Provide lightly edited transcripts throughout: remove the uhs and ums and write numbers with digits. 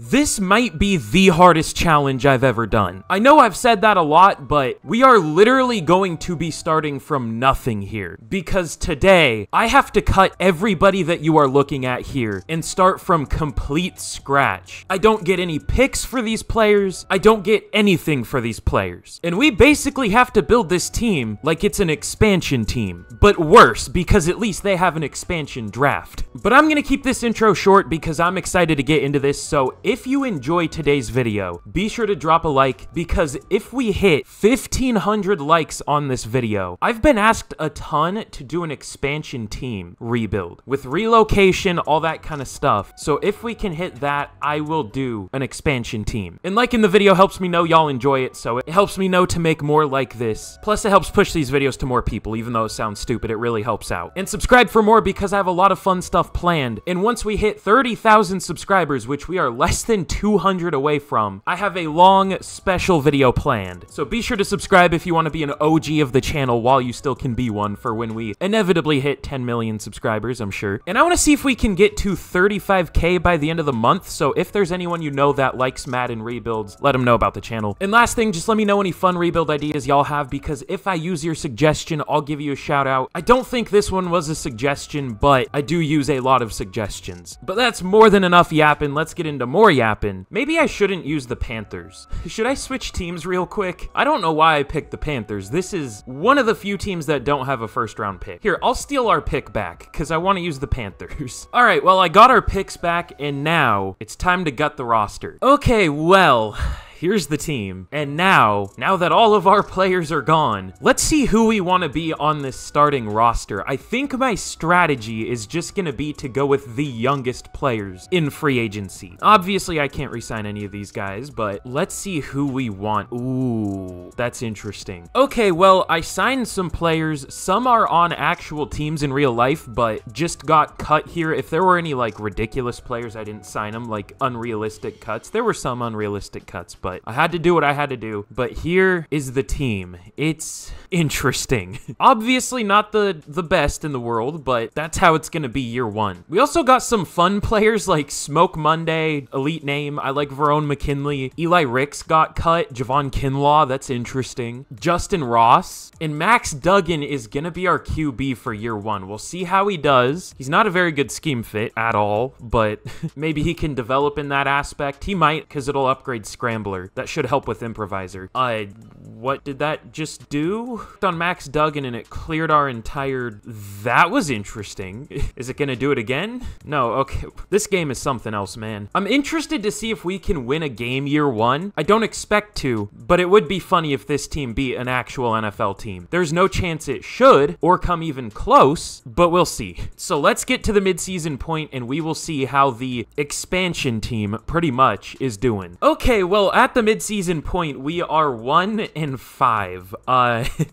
This might be the hardest challenge I've ever done. I know I've said that a lot, but we are literally going to be starting from nothing here, because today I have to cut everybody that you are looking at here and start from complete scratch. I don't get any picks for these players. I don't get anything for these players. And we basically have to build this team like it's an expansion team, but worse, because at least they have an expansion draft. But I'm gonna keep this intro short because I'm excited to get into this, so if you enjoy today's video, be sure to drop a like, because if we hit 1,500 likes on this video, I've been asked a ton to do an expansion team rebuild with relocation, all that kind of stuff. So if we can hit that, I will do an expansion team. And liking the video helps me know y'all enjoy it, so it helps me know to make more like this. Plus it helps push these videos to more people, even though it sounds stupid, it really helps out. And subscribe for more because I have a lot of fun stuff planned. And once we hit 30,000 subscribers, which we are less than 200 away from, I have a long special video planned. So be sure to subscribe if you want to be an OG of the channel while you still can be one, for when we inevitably hit 10 million subscribers, I'm sure. And I want to see if we can get to 35K by the end of the month. So if there's anyone you know that likes Madden rebuilds, let them know about the channel. And last thing, just let me know any fun rebuild ideas y'all have, because if I use your suggestion, I'll give you a shout out. I don't think this one was a suggestion, but I do use a lot of suggestions. But that's more than enough yapping. Let's get into more yapping. Maybe I shouldn't use the Panthers. Should I switch teams real quick? I don't know why I picked the Panthers. This is one of the few teams that don't have a first round pick. Here, I'll steal our pick back because I want to use the Panthers. All right, well, I got our picks back, and now it's time to gut the roster. Okay, well, here's the team. And now that all of our players are gone, let's see who we want to be on this starting roster. I think my strategy is just going to be to go with the youngest players in free agency. Obviously, I can't re-sign any of these guys, but let's see who we want. Ooh, that's interesting. Okay, well, I signed some players. Some are on actual teams in real life, but just got cut here. If there were any, like, ridiculous players, I didn't sign them, like unrealistic cuts. There were some unrealistic cuts, but I had to do what I had to do. But here is the team. It's interesting. Obviously not the best in the world, but that's how it's gonna be year one. We also got some fun players like Smoke Monday, elite name. I like Verone McKinley. Eli Ricks got cut. Javon Kinlaw, that's interesting. Justin Ross. And Max Duggan is gonna be our QB for year one. We'll see how he does. He's not a very good scheme fit at all, but maybe he can develop in that aspect. He might, because it'll upgrade Scrambler. That should help with improviser. What did that just do? On Max Duggan, and it cleared our entire... That was interesting. Is it gonna do it again? No, okay. This game is something else, man. I'm interested to see if we can win a game year one. I don't expect to, but it would be funny if this team beat an actual NFL team. There's no chance it should, or come even close, but we'll see. So let's get to the midseason point, and we will see how the expansion team, pretty much, is doing. Okay, well, at the midseason point, we are 1-5.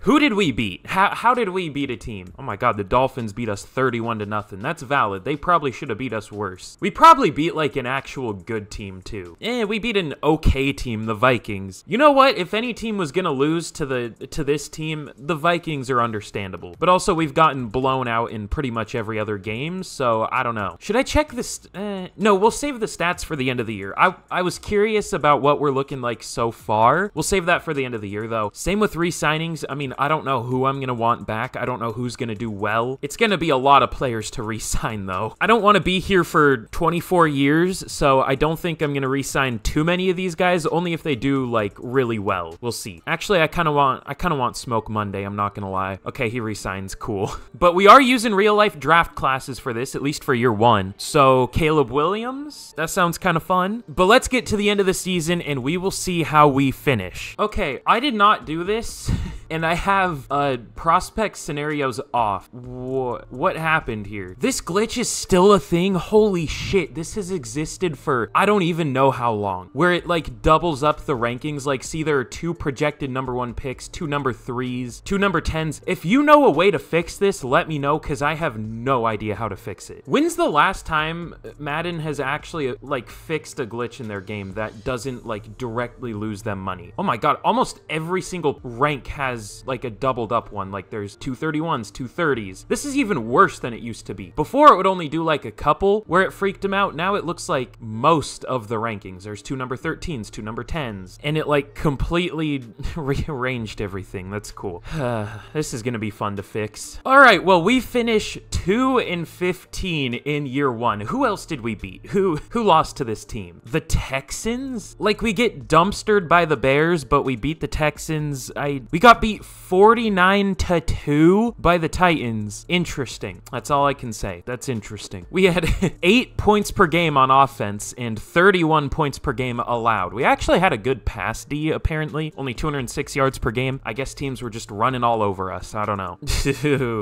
Who did we beat? How did we beat a team? Oh my god, the Dolphins beat us 31-0. That's valid. They probably should have beat us worse. We probably beat like an actual good team too. We beat an okay team, the Vikings. You know what? If any team was gonna lose to this team, the Vikings are understandable. But also, we've gotten blown out in pretty much every other game, so I don't know. Should I check this? No, we'll save the stats for the end of the year. I was curious about what we're looking like so far. We'll save that for the end of the year though. Same with re-signings. I mean, I don't know who I'm gonna want back. I don't know who's gonna do well. It's gonna be a lot of players to re-sign though. I don't want to be here for 24 years, so I don't think I'm gonna re-sign too many of these guys, only if they do like really well. We'll see. Actually, I kind of want Smoke Monday, I'm not gonna lie. Okay, he re-signs, cool. But we are using real life draft classes for this, at least for year one. So Caleb Williams, that sounds kind of fun. But let's get to the end of the season and we will see how we finish. Okay, I did not do this, and I have prospect scenarios off. What happened here? This glitch is still a thing? Holy shit, this has existed for I don't even know how long, where it like doubles up the rankings. Like, see, there are 2 projected number 1 picks, 2 number 3s, 2 number 10s. If you know a way to fix this, let me know, because I have no idea how to fix it. When's the last time Madden has actually like fixed a glitch in their game that doesn't like directly lose them money? Oh my god, almost every single rank has has like a doubled up one, like there's 231s, 230s. This is even worse than it used to be. Before it would only do like a couple where it freaked him out. Now it looks like most of the rankings. There's two number 13s, two number 10s, and it like completely rearranged everything. That's cool. This is gonna be fun to fix. All right, well, we finish 2-15 in year one. Who else did we beat? Who lost to this team? The Texans? Like, we get dumpstered by the Bears, but we beat the Texans. We got beat 49-2 by the Titans. Interesting. That's all I can say. That's interesting. We had 8 points per game on offense and 31 points per game allowed. We actually had a good pass D, apparently. Only 206 yards per game. I guess teams were just running all over us. I don't know.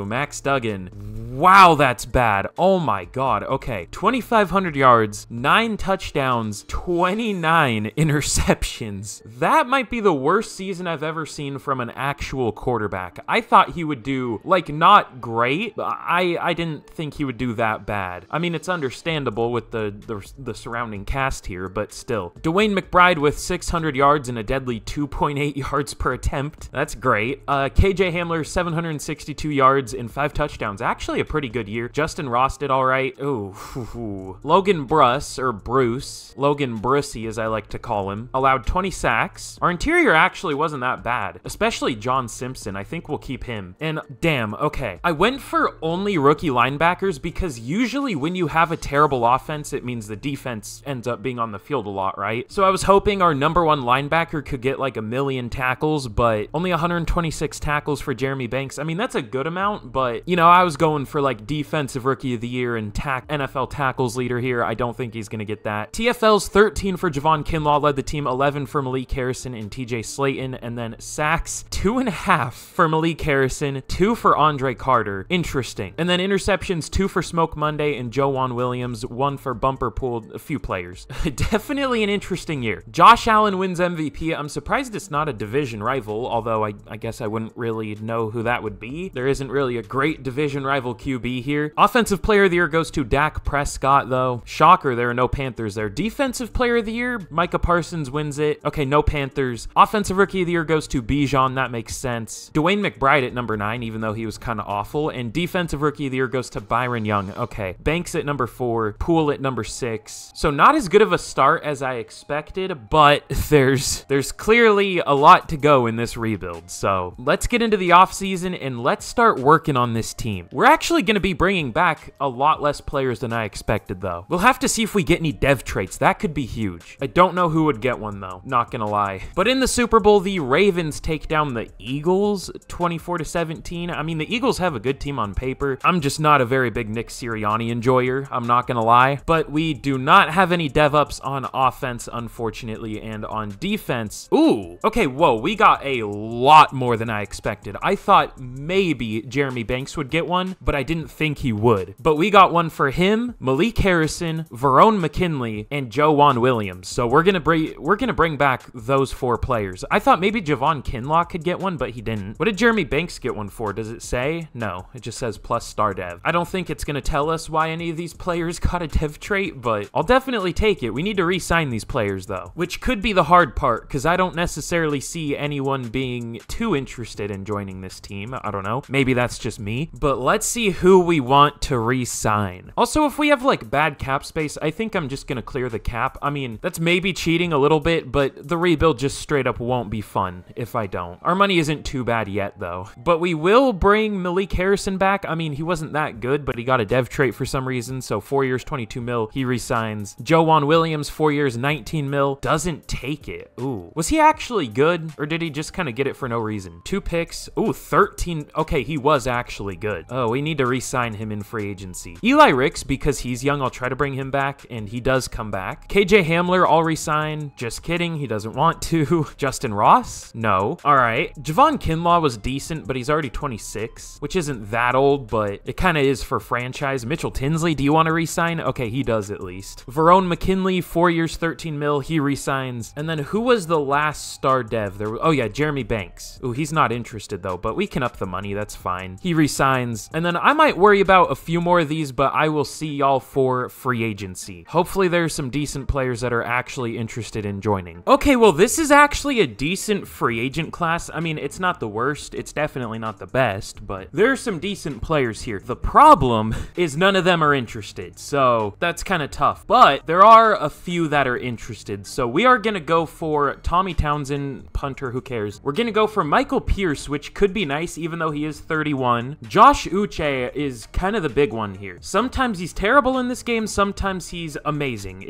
Max Duggan. Wow, that's bad. Oh my God. Okay. 2,500 yards, 9 touchdowns, 29 interceptions. That might be the worst season I've ever seen from an actual quarterback. I thought he would do, like, not great, but I didn't think he would do that bad. I mean, it's understandable with the surrounding cast here, but still. Dwayne McBride with 600 yards and a deadly 2.8 yards per attempt. That's great. KJ Hamler, 762 yards and 5 touchdowns. Actually a pretty good year. Justin Ross did all right. Ooh. Logan Bruss, or Bruce, Logan Brussy as I like to call him, allowed 20 sacks. Our interior actually wasn't that bad, especially John Simpson. I think we'll keep him. And damn, okay. I went for only rookie linebackers because usually when you have a terrible offense, it means the defense ends up being on the field a lot, right? So I was hoping our number 1 linebacker could get like 1,000,000 tackles, but only 126 tackles for Jeremy Banks. I mean, that's a good amount, but you know, I was going for like defensive rookie of the year and NFL tackles leader here. I don't think he's going to get that. TFLs, 13 for Javon Kinlaw led the team, 11 for Malik Harrison and TJ Slayton, and then sacks, 2.5 for Malik Harrison, 2 for Andre Carter. Interesting. And then interceptions, 2 for Smoke Monday and Jowan Williams, 1 for Bumper Pool, a few players. Definitely an interesting year. Josh Allen wins MVP. I'm surprised it's not a division rival, although I guess I wouldn't really know who that would be. There isn't really a great division rival QB here. Offensive player of the year goes to Dak Prescott, though. Shocker, there are no Panthers there. Defensive player of the year, Micah Parsons wins it. Okay, no Panthers. Offensive rookie of the year goes to Bijan. That makes sense. Dwayne McBride at number 9, even though he was kind of awful. And defensive rookie of the year goes to Byron Young. Okay, Banks at number 4, Poole at number 6. So not as good of a start as I expected, but there's clearly a lot to go in this rebuild. So let's get into the offseason and let's start working on this team. We're actually going to be bringing back a lot less players than I expected, though. We'll have to see if we get any dev traits. That could be huge. I don't know who would get one, though. Not gonna lie. But in the Super Bowl, the Ravens take down the Eagles 24-17. I mean, the Eagles have a good team on paper. I'm just not a very big Nick Sirianni enjoyer. I'm not gonna lie. But we do not have any dev ups on offense, unfortunately, and on defense. Ooh, okay, whoa, we got a lot more than I expected. I thought maybe Jeremy Banks would get one, but I didn't think he would. But we got one for him, Malik Harrison, Verone McKinley, and Jowan Williams. So we're gonna bring back those 4 players. I thought maybe Javon Kinlaw could get one, but he didn't. What did Jeremy Banks get one for? Does it say? No, it just says plus star dev. I don't think it's gonna tell us why any of these players got a dev trait, but I'll definitely take it. We need to re-sign these players though, which could be the hard part because I don't necessarily see anyone being too interested in joining this team. I don't know. Maybe that's just me, but let's see who we want to re-sign. Also, if we have like bad cap space, I think I'm just gonna clear the cap. I mean, that's maybe cheating a little bit, but the rebuild just straight up won't be fun if I don't. Our money isn't too bad yet though, but we will bring Malik Harrison back. I mean, he wasn't that good, but he got a dev trait for some reason. So 4 years, 22 mil, he resigns. Jowan Williams, 4 years, 19 mil, doesn't take it. Ooh, was he actually good or did he just kind of get it for no reason? 2 picks, ooh, 13. Okay, he was actually good. Oh, we need to re-sign him in free agency. Eli Ricks, because he's young, I'll try to bring him back, and he does come back. KJ Hamler, I'll re-sign. Just kidding, he doesn't want to. Justin Ross? No. All right. Javon Kinlaw was decent, but he's already 26, which isn't that old, but it kind of is for franchise. Mitchell Tinsley, do you want to re-sign? Okay, he does at least. Verone McKinley, 4 years, 13 mil, he re-signs. And then who was the last star dev? There was, oh yeah, Jeremy Banks. Ooh, he's not interested though, but we can up the money, that's fine. He re-signs. And then I might worry about a few more of these, but I will see y'all for free agency. Hopefully there's some decent players that are actually interested in joining. Okay, well, this is actually a decent free agent class. I mean, it's not the worst. It's definitely not the best, but there's some decent players here. The problem is none of them are interested, so that's kind of tough. But there are a few that are interested, so we are going to go for Tommy Townsend, punter, who cares. We're going to go for Michael Pierce, which could be nice, even though he is 31. Josh Uche is kind of the big one here. Sometimes he's terrible in this game, sometimes he's amazing.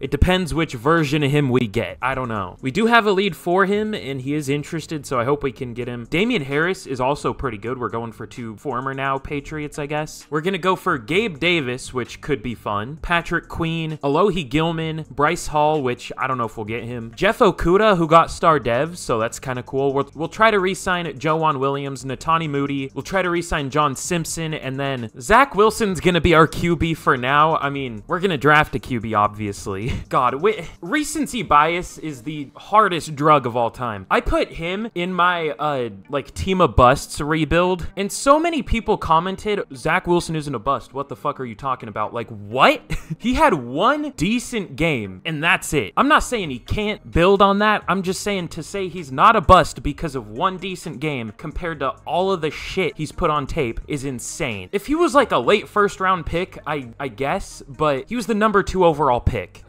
It depends which version of him we get. I don't know. We do have a lead for him, and he is interested, so I hope we can get him. Damian Harris is also pretty good. We're going for two former now Patriots, I guess. We're going to go for Gabe Davis, which could be fun. Patrick Queen, Alohi Gilman, Bryce Hall, which I don't know if we'll get him. Jeff Okuda, who got star devs, so that's kind of cool. We'll try to re-sign Javon Williams, Natani Moody. We'll try to re-sign John Simpson, and then Zach Wilson's going to be our QB for now. I mean, we're going to draft a QB, obviously. God, recency bias is the hardest drug of all time. I put him in my, like, team of busts rebuild, and so many people commented, Zach Wilson isn't a bust. What the fuck are you talking about? Like, what? He had one decent game, and that's it. I'm not saying he can't build on that. I'm just saying to say he's not a bust because of one decent game compared to all of the shit he's put on tape is insane. If he was like a late first-round pick, I guess, but he was the number 2 overall pick.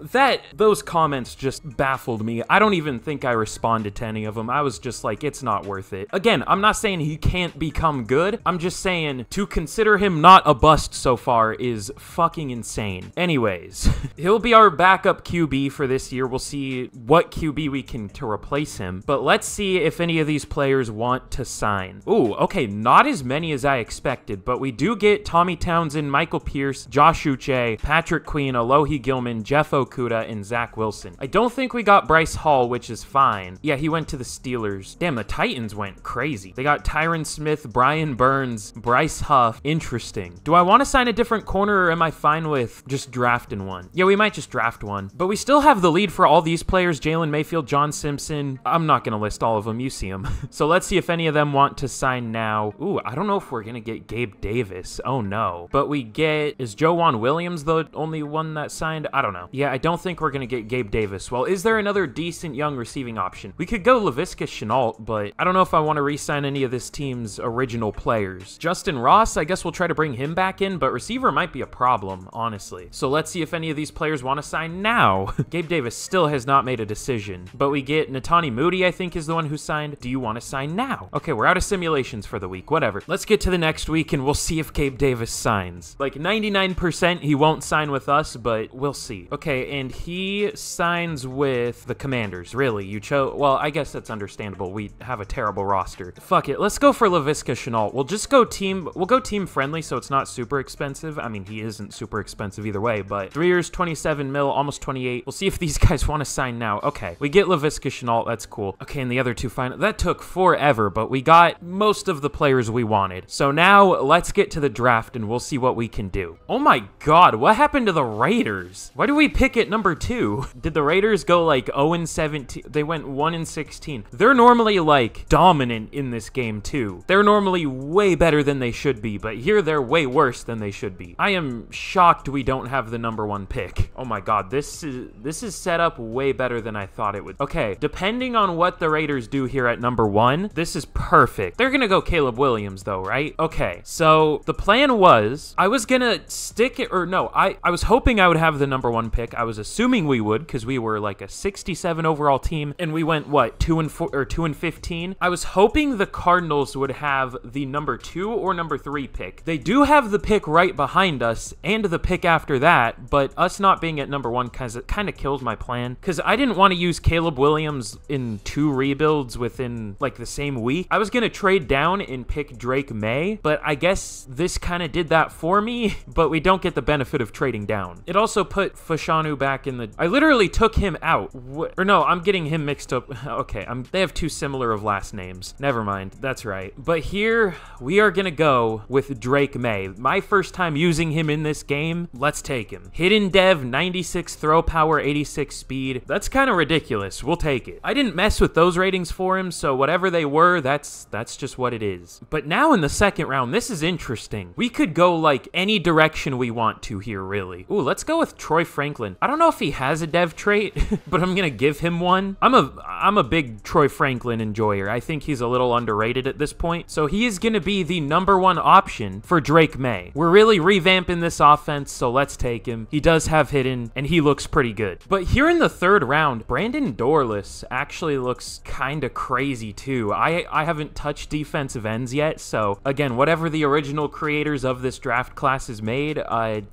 Those comments just baffled me. I don't even think I responded to any of them. I was just like, it's not worth it. Again, I'm not saying he can't become good. I'm just saying to consider him not a bust so far is fucking insane. Anyways, he'll be our backup QB for this year. We'll see what QB we can to replace him, but let's see if any of these players want to sign. Ooh, okay, not as many as I expected, but we do get Tommy Townsend, Michael Pierce, Josh Uche, Patrick Queen, Alohi Gilman, Jeff Okuda, and Zach Wilson. I don't think we got Bryce Hall, which is fine. Yeah, he went to the Steelers. Damn, the Titans went crazy. They got Tyron Smith, Brian Burns, Bryce Huff. Interesting. Do I want to sign a different corner, or am I fine with just drafting one? Yeah, we might just draft one, but we still have the lead for all these players. Jalen Mayfield, John Simpson. I'm not going to list all of them. You see them. So let's see if any of them want to sign now. Ooh, I don't know if we're going to get Gabe Davis. Oh no. But we get, is Javon Williams the only one that signed? I don't know. Yeah, I don't think we're going to get Gabe Davis. Well, is there another decent young receiving option? We could go Laviska Shenault, but I don't know if I want to re-sign any of this team's original players. Justin Ross, I guess we'll try to bring him back in, but receiver might be a problem, honestly. So let's see if any of these players want to sign now. Gabe Davis still has not made a decision, but we get Natani Moody, I think, is the one who signed. Do you want to sign now? Okay, we're out of simulations for the week, whatever. Let's get to the next week and we'll see if Gabe Davis signs. Like 99% he won't sign with us, but we'll see. Okay, and he signs with the Commanders. Really, you chose? Well, I guess that's understandable. We have a terrible roster. Fuck it. Let's go for Laviska Shenault. We'll just go team. We'll go team friendly, so it's not super expensive. I mean, he isn't super expensive either way, but 3 years, 27 mil, almost 28. We'll see if these guys want to sign now. Okay, we get Laviska Shenault. That's cool. Okay, and the other two final. That took forever, but we got most of the players we wanted. So now let's get to the draft and we'll see what we can do. Oh my God, what happened to the Raiders? Why do we pick at number 2? Did the Raiders go like 0-17? They went 1-16. They're normally like dominant in this game too. They're normally way better than they should be, but here they're way worse than they should be. I am shocked we don't have the number 1 pick. Oh my God, this is set up way better than I thought it would. Okay, depending on what the Raiders do here at number 1, this is perfect. They're gonna go Caleb Williams though, right? Okay, so the plan was I was gonna stick it, or no, I was hoping I would have the number 1 pick. I was assuming we would because we were like a 67 overall team and we went what, 2-4 or 2-15. I was hoping the Cardinals would have the number 2 or number 3 pick. They do have the pick right behind us and the pick after that, but us not being at number 1 kind of killed my plan because I didn't want to use Caleb Williams in 2 rebuilds within like the same week. I was gonna trade down and pick Drake May, but I guess this kind of did that for me, but we don't get the benefit of trading down. It also put Fashanu back in the... I literally took him out. Or no, I'm getting him mixed up. Okay, they have two similar of last names. Never mind, that's right. But here, we are gonna go with Drake May. My first time using him in this game, let's take him. Hidden dev, 96 throw power, 86 speed. That's kind of ridiculous, we'll take it. I didn't mess with those ratings for him, so whatever they were, that's just what it is. But now in the second round, this is interesting. We could go like any direction we want to here, really. Ooh, let's go with Troy Franklin. I don't know if he has a dev trait, but I'm gonna give him one. I'm a big Troy Franklin and enjoyer. I think he's a little underrated at this point. So he is going to be the #1 option for Drake May. We're really revamping this offense, so let's take him. He does have hidden, and he looks pretty good. But here in the 3rd round, Brandon Dorlus actually looks kind of crazy too. I haven't touched defensive ends yet, so again, whatever the original creators of this draft class has made,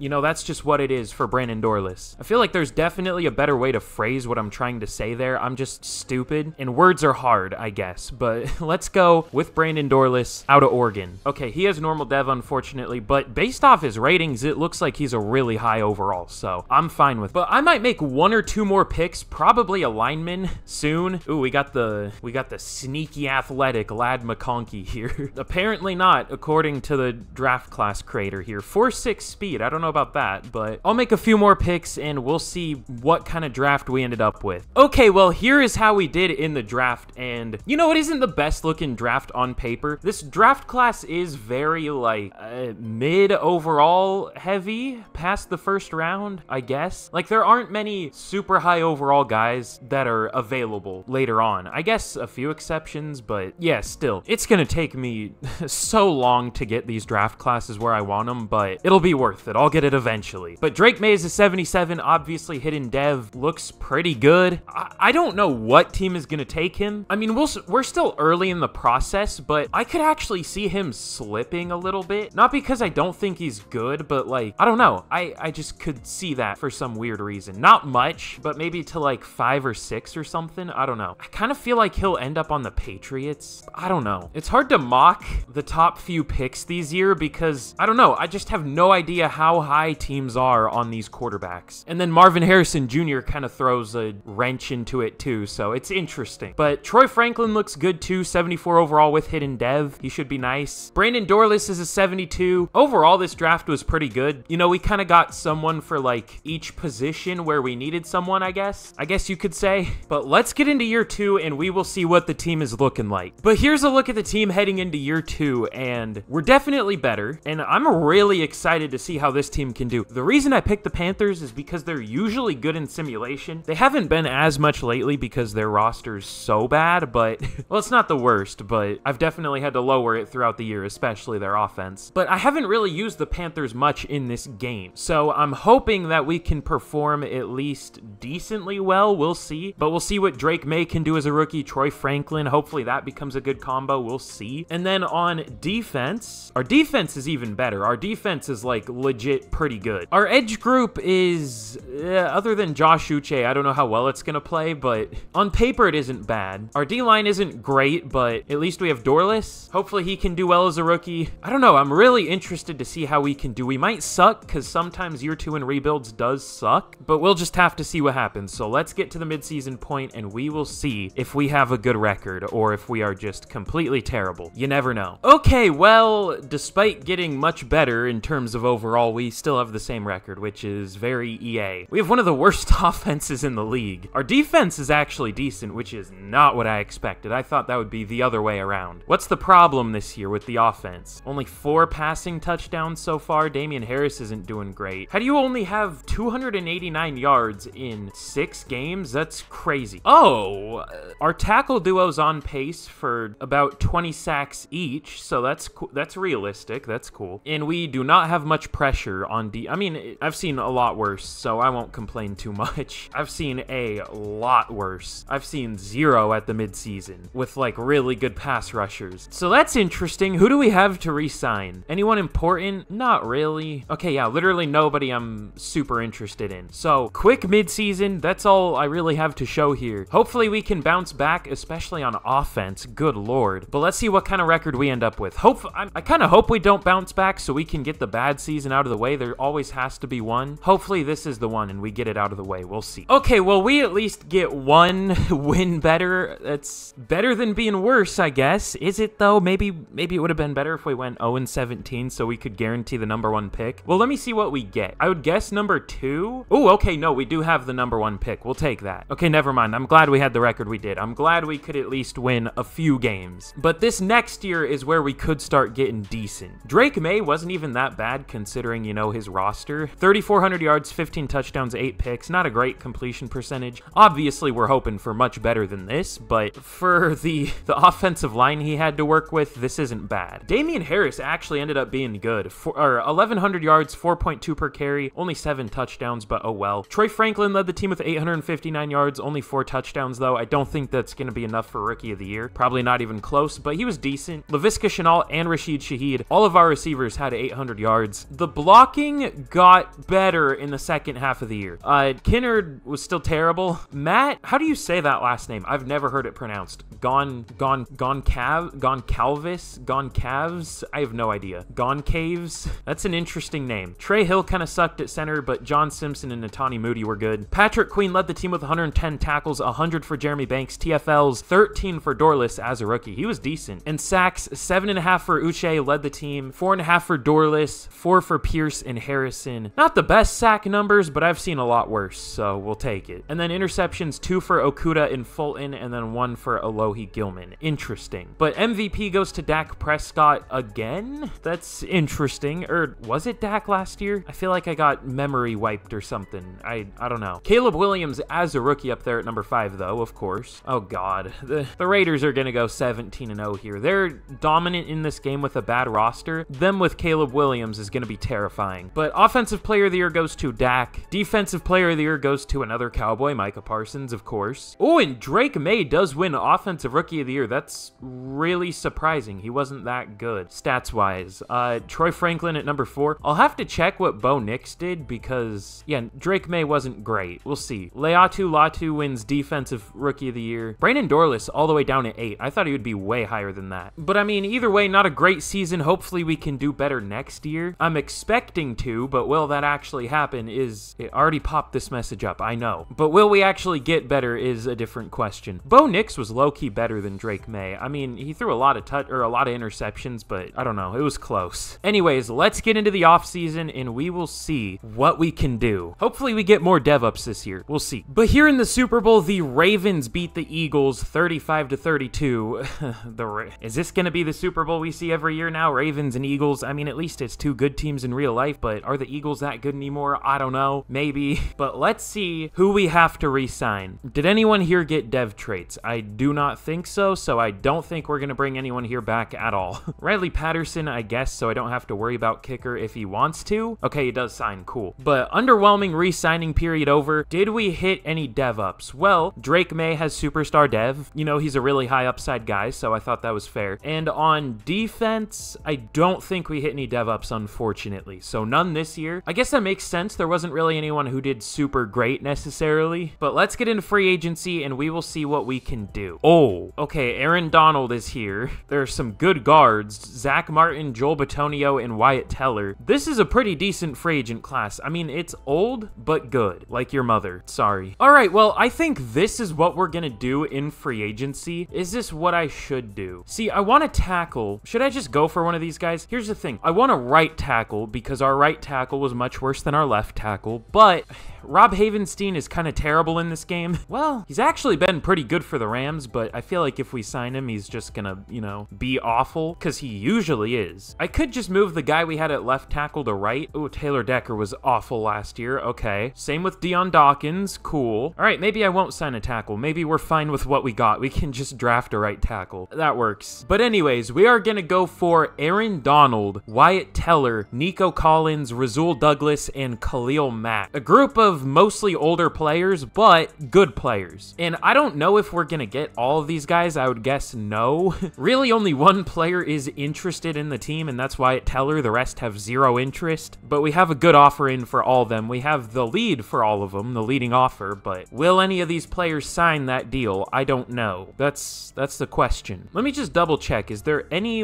you know, that's just what it is for Brandon Dorlus. I feel like there's definitely a better way to phrase what I'm trying to say there. I'm just stupid, and words are hard, I guess, but let's go with Brandon Dorlus out of Oregon. Okay, he has normal dev, unfortunately, but based off his ratings, it looks like he's a really high overall, so I'm fine with it. But I might make 1 or 2 more picks, probably a lineman soon. Ooh, we got the sneaky athletic Ladd McConkey here. Apparently not, according to the draft class creator here. 4.6 speed, I don't know about that, but I'll make a few more picks and we'll see what kind of draft we ended up with. Okay, well, here is how we did in the draft, and you know, it isn't the best looking draft on paper. This draft class is very, like, mid overall heavy past the 1st round, I guess. Like, there aren't many super high overall guys that are available later on. I guess a few exceptions, but yeah, still, it's gonna take me so long to get these draft classes where I want them, but it'll be worth it. I'll get it eventually. But Drake May is a 77, obviously hidden dev, looks pretty good. I don't know what team is gonna take him. I mean, we're still early in the process, but I could actually see him slipping a little bit. Not because I don't think he's good, but like, I don't know. I just could see that for some weird reason. Not much, but maybe to like 5 or 6 or something. I don't know. I kind of feel like he'll end up on the Patriots. I don't know. It's hard to mock the top few picks these year because, I don't know, I just have no idea how high teams are on these quarterbacks. And then Marvin Harrison Jr. kind of throws a wrench into it too, so it's interesting. But Troy Franklin looks good too, 74 overall with hidden dev. He should be nice. Brandon Dorlus is a 72. Overall, this draft was pretty good. You know, we kind of got someone for like each position where we needed someone, I guess you could say. But let's get into year 2 and we will see what the team is looking like. But here's a look at the team heading into year 2, and we're definitely better, and I'm really excited to see how this team can do. The reason I picked the Panthers is because they're usually good in simulation. They haven't been as much lately because their roster's so bad, but well, it's not the worst, but I've definitely had to lower it throughout the year, especially their offense. But I haven't really used the Panthers much in this game, so I'm hoping that we can perform at least decently well. We'll see, but we'll see what Drake May can do as a rookie. Troy Franklin, hopefully that becomes a good combo. We'll see. And then on defense, our defense is even better. Our defense is like legit pretty good. Our edge group is, other than Josh Uche, I don't know how well it's gonna play, but on paper it isn't bad. Our D-line isn't great, but at least we have Dorlus. Hopefully he can do well as a rookie. I don't know, I'm really interested to see how we can do. We might suck because sometimes year 2 in rebuilds does suck, but we'll just have to see what happens. So let's get to the midseason point and we will see if we have a good record or if we are just completely terrible. You never know. Okay, well, despite getting much better in terms of overall, we still have the same record, which is very EA. We have one of the worst offenses in the league. Our defense is actually decent, which is not what I expected. I thought that would be the other way around. What's the problem this year with the offense? Only 4 passing touchdowns so far. Damian Harris isn't doing great. How do you only have 289 yards in 6 games? That's crazy. Oh, our tackle duo's on pace for about 20 sacks each, so that's realistic. That's cool. And we do not have much pressure on D. I mean, I've seen a lot worse, so I won't complain too much. I've seen a lot worse. I've seen 0 at the midseason with like really good pass rushers. So that's interesting. Who do we have to re-sign? Anyone important? Not really. Okay, yeah, literally nobody I'm super interested in. So quick midseason. That's all I really have to show here. Hopefully we can bounce back, especially on offense. Good lord. But let's see what kind of record we end up with. I kind of hope we don't bounce back so we can get the bad season out of the way. There always has to be one. Hopefully this is the one and we get it out of the way. We'll see. Okay, well, we at least get 1 win better. That's better than being worse, I guess. Is it though? Maybe it would have been better if we went 0-17 so we could guarantee the #1 pick. Well, let me see what we get. I would guess #2. Oh, okay, no, we do have the #1 pick. We'll take that. Okay, never mind. I'm glad we had the record we did. I'm glad we could at least win a few games. But this next year is where we could start getting decent. Drake May wasn't even that bad considering, you know, his roster. 3,400 yards, 15 touchdowns, 8 picks. Not a great completion percentage. Obviously, we're hoping for much better than this, but for the offensive line he had to work with, this isn't bad. Damian Harris actually ended up being good. 1,100 yards, 4.2 per carry, only 7 touchdowns, but oh well. Troy Franklin led the team with 859 yards, only 4 touchdowns though. I don't think that's going to be enough for Rookie of the Year. Probably not even close, but he was decent. Laviska Shenault and Rashid Shaheed, all of our receivers had 800 yards. The blocking got better in the second half of the year. Kinnard was still terrible. Matt, how do you say that last name? I've never heard it pronounced. Goncalves? I have no idea. Goncaves? That's an interesting name. Trey Hill kind of sucked at center, but John Simpson and Natani Moody were good. Patrick Queen led the team with 110 tackles, 100 for Jeremy Banks, TFLs, 13 for Dorlus as a rookie. He was decent. And sacks, 7.5 for Uche, led the team, 4.5 for Dorlus, 4 for Pierce and Harrison. Not the best sack numbers, but I've seen a lot worse, so we'll take it. And then interceptions, 2 for Okuda and Fulton, and then 1 for Alohi Gilman. Interesting. But MVP goes to Dak Prescott again? That's interesting. Or was it Dak last year? I feel like I got memory wiped or something. I don't know. Caleb Williams as a rookie up there at number 5 though, of course. Oh god. The Raiders are gonna go 17-0 here. They're dominant in this game with a bad roster. Them with Caleb Williams is gonna be terrifying. But offensive player of the year goes to Dak. Defensive player of the year goes to another Cowboy, Micah Parsons, of course. Oh, and Drake May does win offensive rookie of the year. That's really surprising. He wasn't that good stats wise. Troy Franklin at number 4. I'll have to check what Bo Nix did because yeah, Drake May wasn't great. We'll see. Leatu Latu wins defensive rookie of the year. Brandon Dorlus all the way down at 8. I thought he would be way higher than that. But I mean, either way, not a great season. Hopefully we can do better next year. I'm expecting to, but will that actually happen is, it already popped this message up, I know. But will we actually get better is a different question. Bo Nix was low-key better than Drake May. I mean, he threw a lot of interceptions, but I don't know, it was close. Anyways, let's get into the offseason and we will see what we can do. Hopefully we get more dev ups this year. We'll see. But here in the Super Bowl, the Ravens beat the Eagles 35-32. Is this going to be the Super Bowl we see every year now? Ravens and Eagles. I mean, at least it's two good teams in real life, but are the Eagles that good anymore? I don't know. Maybe. But let's see who we have to re-sign. Did anyone here get dev traits? I do not think so, so I don't think we're going to bring anyone here back at all. Riley Patterson, I guess, so I don't have to worry about kicker if he wants to. Okay, he does sign, cool. But underwhelming re-signing period over. Did we hit any dev ups? Well, Drake May has superstar dev. You know, he's a really high upside guy, so I thought that was fair. And on defense, I don't think we hit any dev ups, unfortunately. So none this year. I guess that makes sense. There wasn't really anyone who did super great necessarily. But let's get into free agency and we will see what we can do. Oh, okay, Aaron Donald is here. There are some good guards. Zach Martin, Joel Bitonio, and Wyatt Teller. This is a pretty decent free agent class. I mean, it's old, but good. Like your mother. Sorry. All right, well, I think this is what we're gonna do in free agency. Is this what I should do? See, I want to tackle. Should I just go for one of these guys? Here's the thing. I want a right tackle because our right tackle was much worse than our left tackle, but Rob Havenstein is kind of terrible in this game. Well, he's actually been pretty good for the Rams, but I feel like if we sign him, he's just gonna, you know, be awful, because he usually is. I could just move the guy we had at left tackle to right. Oh, Taylor Decker was awful last year. Okay. Same with Deion Dawkins. Cool. All right, maybe I won't sign a tackle. Maybe we're fine with what we got. We can just draft a right tackle. That works. But anyways, we are gonna go for Aaron Donald, Wyatt Teller, Nico Collins, Rasul Douglas, and Khalil Mack. A group of mostly older players, but good players. And I don't know if we're gonna get all of these guys. I would guess no. Really only one player is interested in the team, and that's Wyatt Teller. The rest have zero interest, but we have a good offer in for all of them. We have the lead for all of them, the leading offer, but will any of these players sign that deal? I don't know. That's the question. Let me just double check. Is there any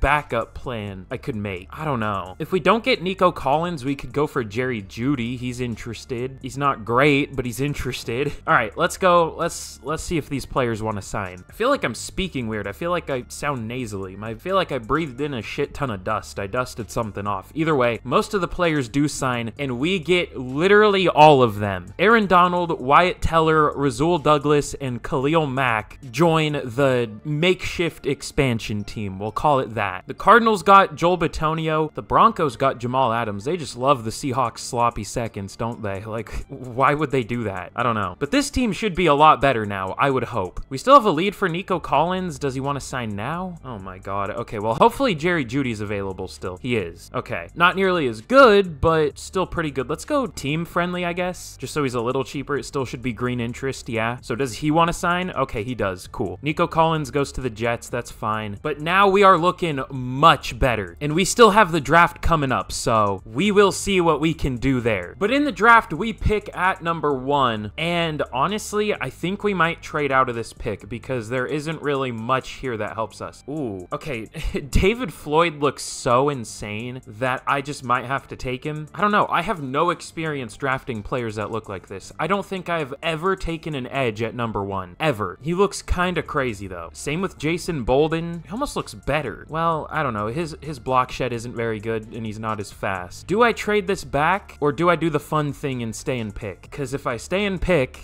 backup plan I could make? I don't know. If we don't get Nico Collins, we could go for Jerry Jeudy. He's interested. He's not great, but he's interested. All right, let's go. Let's see if these players want to sign. I feel like I'm speaking weird. I feel like I sound nasally. I feel like I breathed in a shit ton of dust. I dusted something off. Either way, most of the players do sign, and we get literally all of them. Aaron Donald, Wyatt Teller, Rasul Douglas, and Khalil Mack join the makeshift expansion team. We'll call it that. The Cardinals got Joel Bitonio. The Broncos got Jamal Adams. They just love the Seahawks' sloppy seconds, don't they? Like, why would they do that? I don't know. But this team should be a lot better now, I would would hope. We still have a lead for Nico Collins. Does he want to sign now? Oh my god. Okay, well, hopefully Jerry Jeudy's available still. He is. Okay. Not nearly as good, but still pretty good. Let's go team friendly, I guess. Just so he's a little cheaper. It still should be green interest, yeah. So does he want to sign? Okay, he does. Cool. Nico Collins goes to the Jets. That's fine. But now we are looking much better. And we still have the draft coming up, so we will see what we can do there. But in the draft, we pick at number 1. And honestly, I think we might trade out of this pick because there isn't really much here that helps us. Ooh. Okay. David Floyd looks so insane that I just might have to take him. I don't know. I have no experience drafting players that look like this. I don't think I've ever taken an edge at number 1. Ever. He looks kind of crazy, though. Same with Jason Bolden. He almost looks better. Well, I don't know. His block shed isn't very good, and he's not as fast. Do I trade this back, or do I do the fun thing and stay in pick? Because if I stay in pick,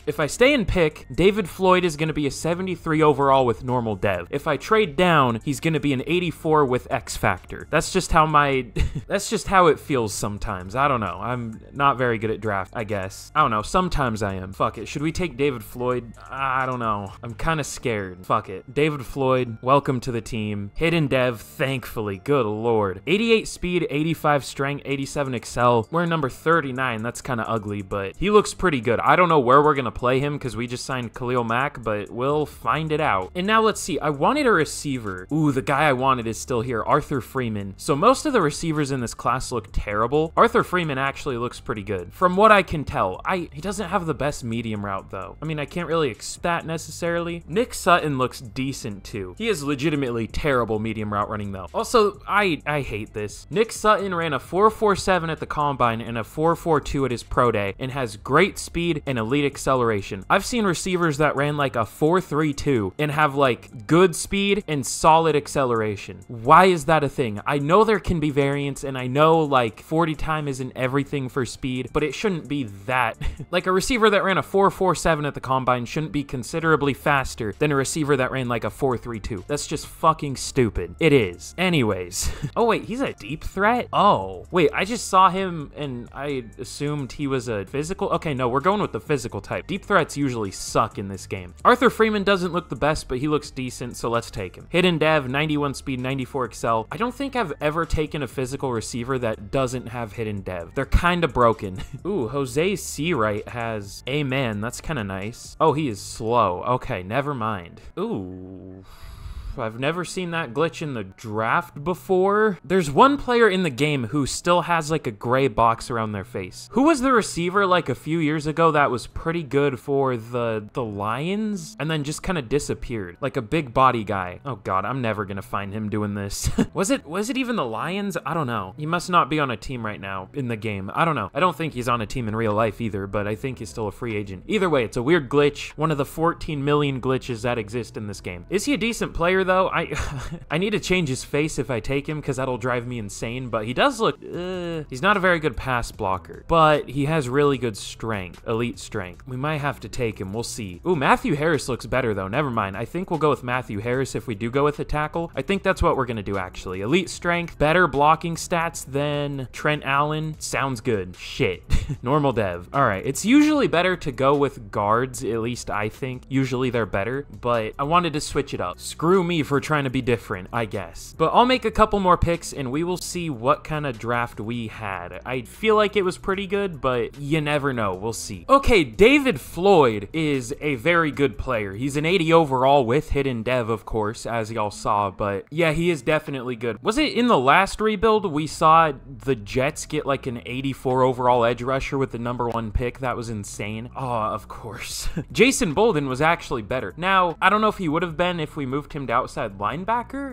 David Floyd is going to be a 73 overall with normal dev. If I trade down, he's going to be an 84 with X Factor. That's just how my... that's just how it feels sometimes. I don't know. I'm not very good at draft, I guess. I don't know. Sometimes I am. Fuck it. Should we take David Floyd? I don't know. I'm kind of scared. Fuck it. David Floyd, welcome to the team. Hidden dev, thankfully. Good lord. 88 speed, 85 strength, 87 excel. We're number 39. That's kind of ugly, but he looks pretty good. I don't know where we're going to play him because we just signed Khalil Mack, but we'll find it out. And now let's see. I wanted a receiver. Ooh, the guy I wanted is still here, Arthur Freeman. So most of the receivers in this class look terrible. Arthur Freeman actually looks pretty good. From what I can tell, he doesn't have the best medium route though. I mean, I can't really expect that necessarily. Nick Sutton looks decent too. He is legitimately terrible medium route running though. Also, I hate this. Nick Sutton ran a 4.47 at the combine and a 4.42 at his pro day and has great speed and elite acceleration. I've seen receivers that ran like a 4.32 and have like good speed and solid acceleration. Why is that a thing? I know there can be variance and I know like 40 time isn't everything for speed, but it shouldn't be that. Like a receiver that ran a 4.47 at the combine shouldn't be considerably faster than a receiver that ran like a 4.32. That's just fucking stupid. It is. Anyways. Oh wait, he's a deep threat? Oh. Wait, I just saw him and I assumed he was a physical. Okay, no, we're going with the physical type. Deep threats usually suck in this game. Arthur Freeman doesn't look the best, but he looks decent, so let's take him. Hidden dev, 91 speed, 94 excel. I don't think I've ever taken a physical receiver that doesn't have hidden dev. They're kind of broken. Ooh, Jose Seawright has a man. That's kind of nice. Oh, he is slow. Okay, never mind. Ooh. I've never seen that glitch in the draft before. There's one player in the game who still has like a gray box around their face. Who was the receiver like a few years ago that was pretty good for the Lions and then just kind of disappeared? Like a big body guy. Oh god, I'm never gonna find him doing this. Was it even the Lions? I don't know. He must not be on a team right now in the game. I don't know. I don't think he's on a team in real life either, but I think he's still a free agent. Either way, it's a weird glitch. One of the 14 million glitches that exist in this game. Is he a decent player though? I need to change his face if I take him because that'll drive me insane, but he does look, he's not a very good pass blocker, but he has really good strength, elite strength. We might have to take him. We'll see. Ooh, Matthew Harris looks better though. Never mind. I think we'll go with Matthew Harris if we do go with a tackle. I think that's what we're going to do actually. Elite strength, better blocking stats than Trent Allen. Sounds good. Shit. Normal dev. All right. It's usually better to go with guards. At least I think usually they're better, but I wanted to switch it up. Screw me for trying to be different, I guess. But I'll make a couple more picks and we will see what kind of draft we had. I feel like it was pretty good, but you never know. We'll see. Okay, David Floyd is a very good player. He's an 80 overall with hidden dev, of course, as y'all saw, but yeah, he is definitely good. Was it in the last rebuild we saw the Jets get like an 84 overall edge rusher with the number 1 pick? That was insane. Aw, of course. Jason Bolden was actually better. Now, I don't know if he would have been if we moved him to outside linebacker.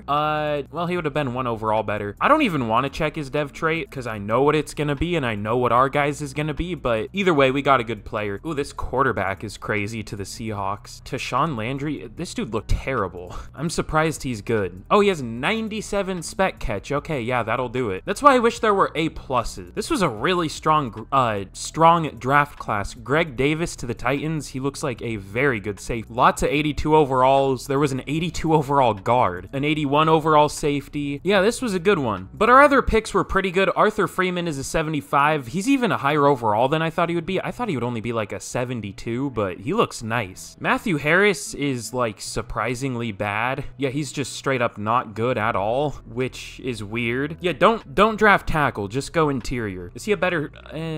Well, he would have been 1 overall better. I don't even want to check his dev trait because I know what it's going to be and I know what our guys is going to be, but either way, we got a good player. Ooh, this quarterback is crazy to the Seahawks. Tashawn Landry, this dude looked terrible. I'm surprised he's good. Oh, he has 97 spec catch. Okay, yeah, that'll do it. That's why I wish there were A pluses. This was a really strong draft class. Greg Davis to the Titans. He looks like a very good safety. Lots of 82 overalls. There was an 82 overall overall guard, an 81 overall safety. Yeah, this was a good one. But our other picks were pretty good. Arthur Freeman is a 75. He's even a higher overall than I thought he would be. I thought he would only be like a 72, but he looks nice. Matthew Harris is like surprisingly bad. Yeah, he's just straight up not good at all, which is weird. Yeah, don't draft tackle, just go interior. Is he a better,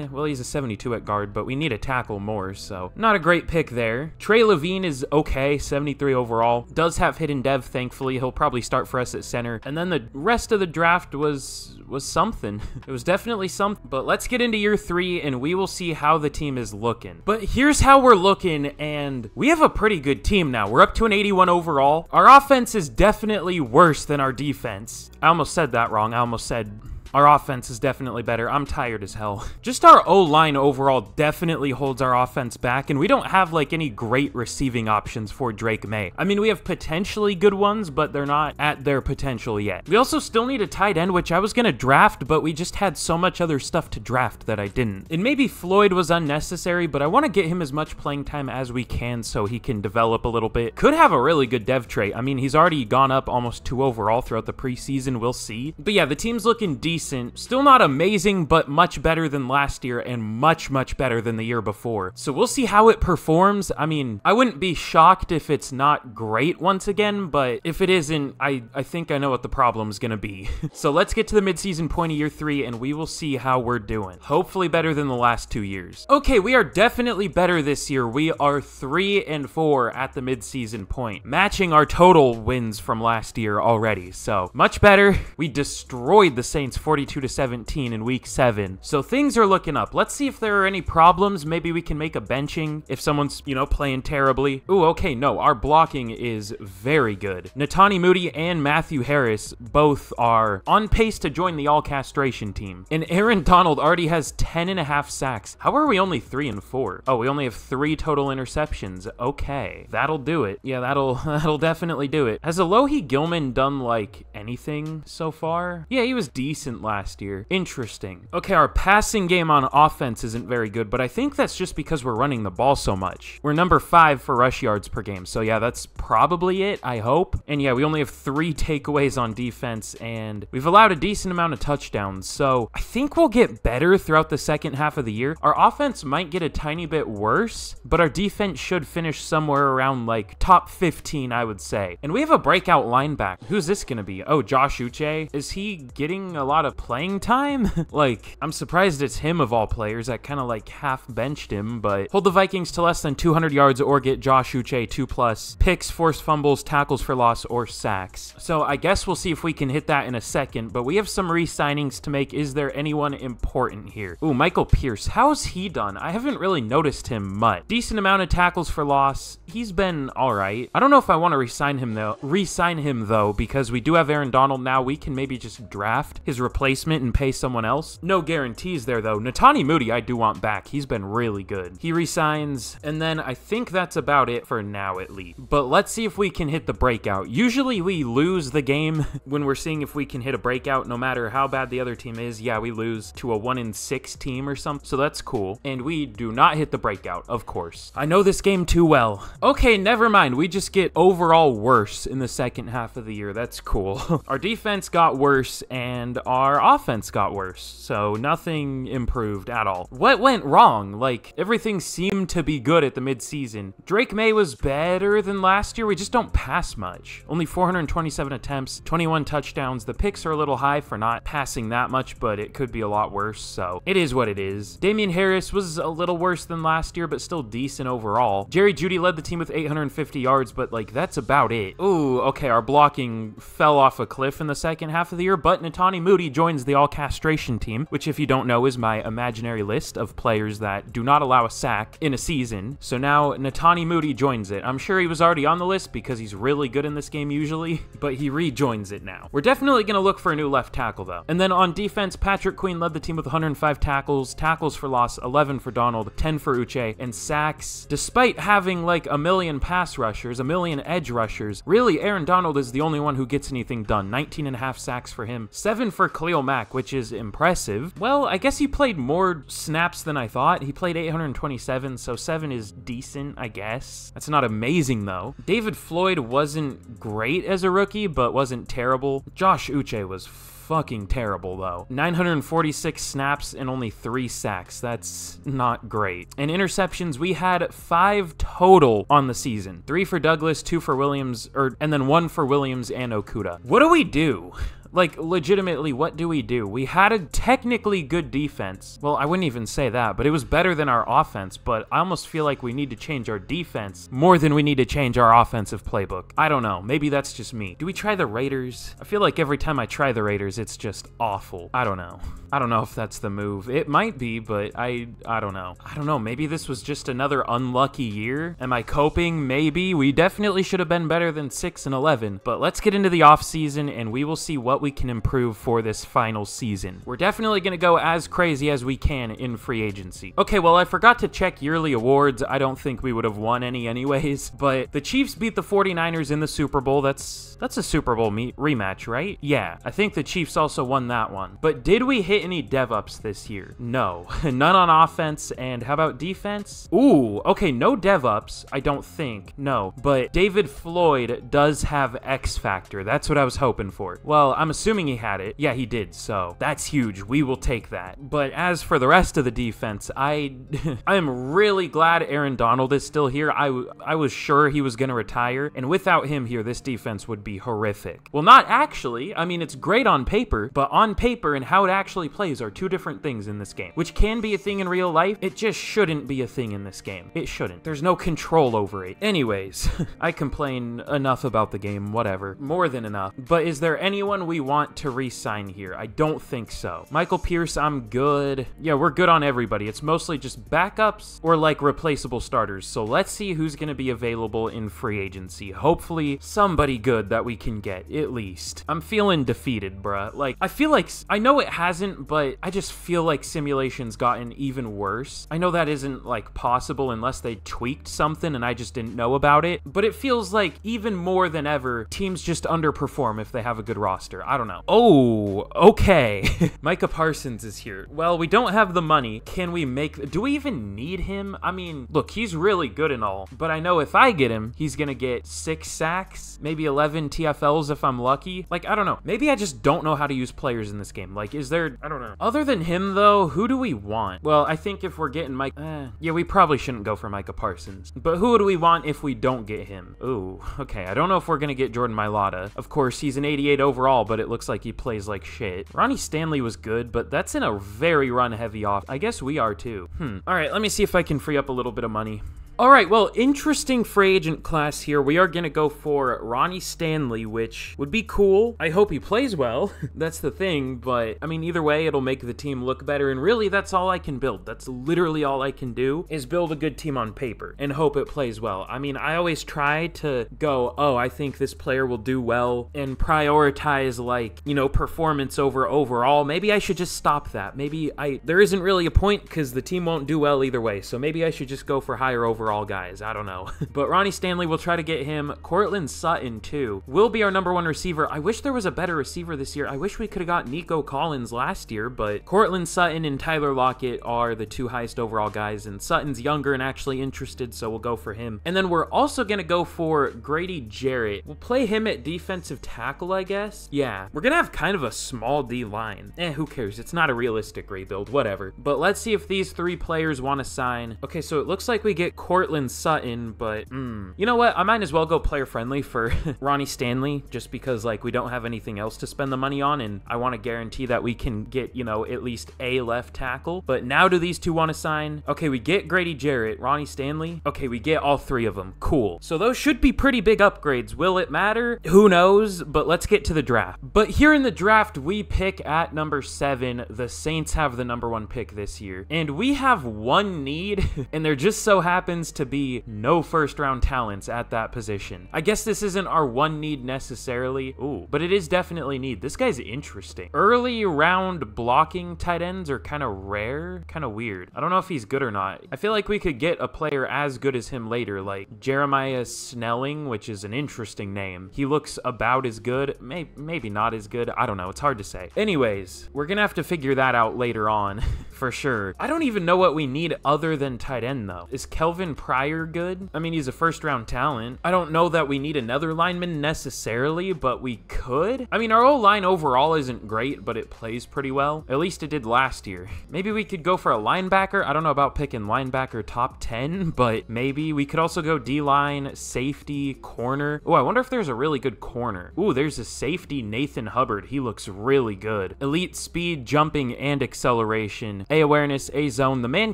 well, he's a 72 at guard, but we need a tackle more, so not a great pick there. Trey Levine is okay, 73 overall. Does have hidden dev, thankfully. He'll probably start for us at center. And then the rest of the draft was something. It was definitely something, but let's get into year three and we will see how the team is looking. But here's how we're looking, and we have a pretty good team now. We're up to an 81 overall. Our offense is definitely worse than our defense. I almost said that wrong. I almost said... Our offense is definitely better. I'm tired as hell. Just our O-line overall definitely holds our offense back, and we don't have like any great receiving options for Drake May. I mean, we have potentially good ones, but they're not at their potential yet. We also still need a tight end, which I was gonna draft, but we just had so much other stuff to draft that I didn't. And maybe Floyd was unnecessary, but I wanna get him as much playing time as we can so he can develop a little bit. Could have a really good dev trait. I mean, he's already gone up almost 2 overall throughout the preseason, we'll see. But yeah, the team's looking decent. Still not amazing, but much better than last year and much better than the year before. So we'll see how it performs. I mean, I wouldn't be shocked if it's not great once again, but if it isn't, I think I know what the problem's gonna be. So let's get to the midseason point of year three and we will see how we're doing. Hopefully better than the last 2 years. Okay, we are definitely better this year. We are 3-4 at the midseason point, matching our total wins from last year already. So much better. We destroyed the Saints 42-17 in week 7. So things are looking up. Let's see if there are any problems. Maybe we can make a benching if someone's, you know, playing terribly. Ooh, okay, no, our blocking is very good. Natani Moody and Matthew Harris both are on pace to join the all castration team. And Aaron Donald already has 10.5 sacks. How are we only 3-4? Oh, we only have 3 total interceptions. Okay, that'll do it. Yeah, that'll definitely do it. Has Alohi Gilman done like anything so far? Yeah, he was decent last year. Interesting. Okay, our passing game on offense isn't very good, but I think that's just because we're running the ball so much. We're number 5 for rush yards per game, so yeah, that's probably it, I hope. And yeah, we only have 3 takeaways on defense, and we've allowed a decent amount of touchdowns, so I think we'll get better throughout the second half of the year. Our offense might get a tiny bit worse, but our defense should finish somewhere around like top 15, I would say. And we have a breakout linebacker. Who's this gonna be? Oh, Josh Uche. Is he getting a lot of playing time? Like, I'm surprised it's him of all players. I kind of like half benched him, but hold the Vikings to less than 200 yards or get Josh Uche 2+ picks, forced fumbles, tackles for loss, or sacks. So I guess we'll see if we can hit that in a second, but we have some re-signings to make. Is there anyone important here? Ooh, Michael Pierce. How's he done? I haven't really noticed him much. Decent amount of tackles for loss. He's been all right. I don't know if I want to re-sign him though, because we do have Aaron Donald now. We can maybe just draft his replacement and pay someone else. No guarantees there though. Natani Moody, I do want back. He's been really good. He resigns, and then I think that's about it for now at least. But let's see if we can hit the breakout. Usually we lose the game when we're seeing if we can hit a breakout, no matter how bad the other team is. Yeah, we lose to a 1-6 team or something, so that's cool. And we do not hit the breakout, of course. I know this game too well. Okay, never mind. We just get overall worse in the second half of the year. That's cool. Our defense got worse and our offense got worse, so nothing improved at all. What went wrong? Like, everything seemed to be good at the midseason. Drake May was better than last year. We just don't pass much. Only 427 attempts, 21 touchdowns. The picks are a little high for not passing that much, but it could be a lot worse, so it is what it is. Damian Harris was a little worse than last year, but still decent overall. Jerry Jeudy led the team with 850 yards, but like, that's about it. Ooh, okay, our blocking fell off a cliff in the second half of the year, but Natani Moody joins the all castration team, which if you don't know is my imaginary list of players that do not allow a sack in a season. So now Natani Moody joins it. I'm sure he was already on the list because he's really good in this game usually, but he rejoins it now. We're definitely gonna look for a new left tackle though. And then on defense, Patrick Queen led the team with 105 tackles, tackles for loss 11 for Donald, 10 for Uche, and sacks. Despite having like a million pass rushers, a million edge rushers, really Aaron Donald is the only one who gets anything done. 19.5 sacks for him, 7 for Khalil Khalil Mack, which is impressive. Well, I guess he played more snaps than I thought. He played 827, so 7 is decent, I guess. That's not amazing, though. David Floyd wasn't great as a rookie, but wasn't terrible. Josh Uche was fucking terrible, though. 946 snaps and only 3 sacks. That's not great. And interceptions, we had 5 total on the season. 3 for Douglas, 2 for Williams, and then 1 for Williams and Okuda. What do we do? Like, legitimately, what do we do? We had a technically good defense. Well, I wouldn't even say that, but it was better than our offense, but I almost feel like we need to change our defense more than we need to change our offensive playbook. I don't know. Maybe that's just me. Do we try the Raiders? I feel like every time I try the Raiders, it's just awful. I don't know. I don't know if that's the move. It might be, but I don't know. I don't know. Maybe this was just another unlucky year. Am I coping? Maybe. We definitely should have been better than 6-11, but let's get into the offseason, and we will see what we can improve for this final season. We're definitely going to go as crazy as we can in free agency. Okay, well, I forgot to check yearly awards. I don't think we would have won any anyways, but the Chiefs beat the 49ers in the Super Bowl. That's a Super Bowl rematch, right? Yeah, I think the Chiefs also won that one. But did we hit any dev-ups this year? No. None on offense, and how about defense? Ooh, okay, no dev-ups, I don't think. No, but David Floyd does have X Factor. That's what I was hoping for. Well, I'm assuming he had it. Yeah, he did, so that's huge. We will take that. But as for the rest of the defense, I'm really glad Aaron Donald is still here. I was sure he was going to retire, and without him here, this defense would be horrific. Well, not actually. I mean, it's great on paper, but on paper and how it actually plays are two different things in this game, which can be a thing in real life. It just shouldn't be a thing in this game. It shouldn't. There's no control over it. Anyways, I complain enough about the game, whatever. More than enough. But is there anyone we want to re-sign here? I don't think so. Michael Pierce, I'm good. Yeah, we're good on everybody. It's mostly just backups or like replaceable starters. So let's see who's going to be available in free agency. Hopefully somebody good that we can get, at least. I'm feeling defeated, bruh. Like, I feel like, I know it hasn't, but I just feel like simulation's gotten even worse. I know that isn't like possible unless they tweaked something and I just didn't know about it, but it feels like even more than ever, teams just underperform if they have a good roster. I don't know. Oh, okay. Micah Parsons is here. Well, we don't have the money. Can we make... Do we even need him? I mean, look, he's really good and all, but I know if I get him, he's gonna get 6 sacks, maybe 11 TFLs if I'm lucky. Like, I don't know. Maybe I just don't know how to use players in this game. Like, is there... I don't know. Other than him, though, who do we want? Well, I think if we're getting Mike... yeah, we probably shouldn't go for Micah Parsons. But who would we want if we don't get him? Ooh, okay. I don't know if we're gonna get Jordan Mailata. Of course, he's an 88 overall, but it looks like he plays like shit. Ronnie Stanley was good, but that's in a very run-heavy off. I guess we are too. All right, let me see if I can free up a little bit of money. All right, well, interesting free agent class here. We are going to go for Ronnie Stanley, which would be cool. I hope he plays well. That's the thing, but, I mean, either way, it'll make the team look better, and really, that's all I can build. That's literally all I can do is build a good team on paper and hope it plays well. I mean, I always try to go, oh, I think this player will do well and prioritize, like, you know, performance over overall. Maybe I should just stop that. Maybe there isn't really a point because the team won't do well either way, so maybe I should just go for higher overall. All guys, I don't know. But Ronnie Stanley, we'll try to get him. Courtland Sutton too will be our #1 receiver. I wish there was a better receiver this year. I wish we could have got Nico Collins last year, but Courtland Sutton and Tyler Lockett are the 2 highest overall guys, and Sutton's younger and actually interested, so we'll go for him. And then we're also gonna go for Grady Jarrett. We'll play him at defensive tackle, I guess. Yeah, we're gonna have kind of a small D line. Who cares? It's not a realistic rebuild, whatever. But let's see if these 3 players want to sign. Okay, so it looks like we get Courtland Sutton, but you know what? I might as well go player friendly for Ronnie Stanley, just because like we don't have anything else to spend the money on, and I want to guarantee that we can get, you know, at least a left tackle. But now do these 2 want to sign? Okay, we get Grady Jarrett, Ronnie Stanley. Okay, we get all 3 of them. Cool. So those should be pretty big upgrades. Will it matter? Who knows? But let's get to the draft. But here in the draft, we pick at #7. The Saints have the #1 pick this year, and we have 1 need, and there just so happens tends to be no first-round talents at that position. I guess this isn't our one need necessarily, but it is definitely need. This guy's interesting. Early round blocking tight ends are kind of rare, kind of weird. I don't know if he's good or not. I feel like we could get a player as good as him later, like Jeremiah Snelling, which is an interesting name. He looks about as good, maybe not as good. I don't know. It's hard to say. Anyways, we're gonna have to figure that out later on for sure. I don't even know what we need other than tight end though. Is Kelvin Pryor good? I mean, he's a first-round talent. I don't know that we need another lineman necessarily, but we could. I mean, our O-line overall isn't great, but it plays pretty well. At least it did last year. Maybe we could go for a linebacker. I don't know about picking linebacker top 10, but maybe we could also go D-line, safety, corner. Oh, I wonder if there's a really good corner. Ooh, there's a safety, Nathan Hubbard. He looks really good. Elite speed, jumping, and acceleration. A awareness, A zone. The man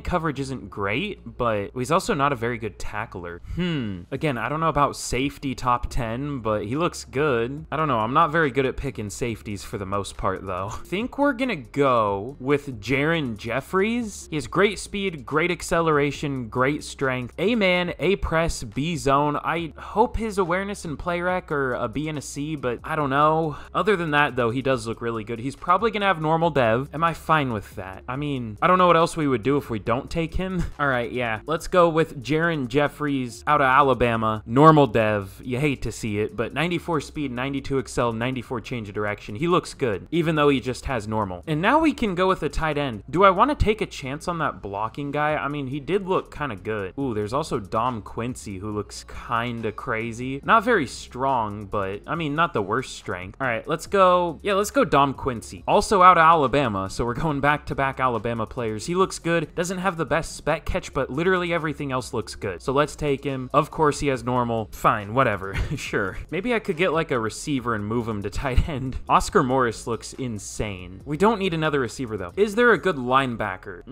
coverage isn't great, but he's also not a very good tackler. Again, I don't know about safety top 10, but he looks good. I don't know. I'm not very good at picking safeties for the most part, though. I think we're gonna go with Jaren Jeffries. He has great speed, great acceleration, great strength, A man, A press, B zone. I hope his awareness and play rec are a B and a C, but I don't know. Other than that, though, he does look really good. He's probably gonna have normal dev. Am I fine with that? I mean, I don't know what else we would do if we don't take him. All right, yeah, let's go with Jaren Jeffries out of Alabama, normal dev. You hate to see it, but 94 speed, 92 excel, 94 change of direction. He looks good, even though he just has normal. And now we can go with a tight end. Do I want to take a chance on that blocking guy? I mean, he did look kind of good. Ooh, there's also Dom Quincy, who looks kind of crazy. Not very strong, but I mean, not the worst strength. All right, let's go. Yeah, let's go Dom Quincy. Also out of Alabama, so we're going back-to-back Alabama players. He looks good. Doesn't have the best spec catch, but literally everything else looks good. So let's take him. Of course, he has normal. Fine, whatever. Sure. Maybe I could get like a receiver and move him to tight end. Oscar Morris looks insane. We don't need another receiver, though. Is there a good linebacker?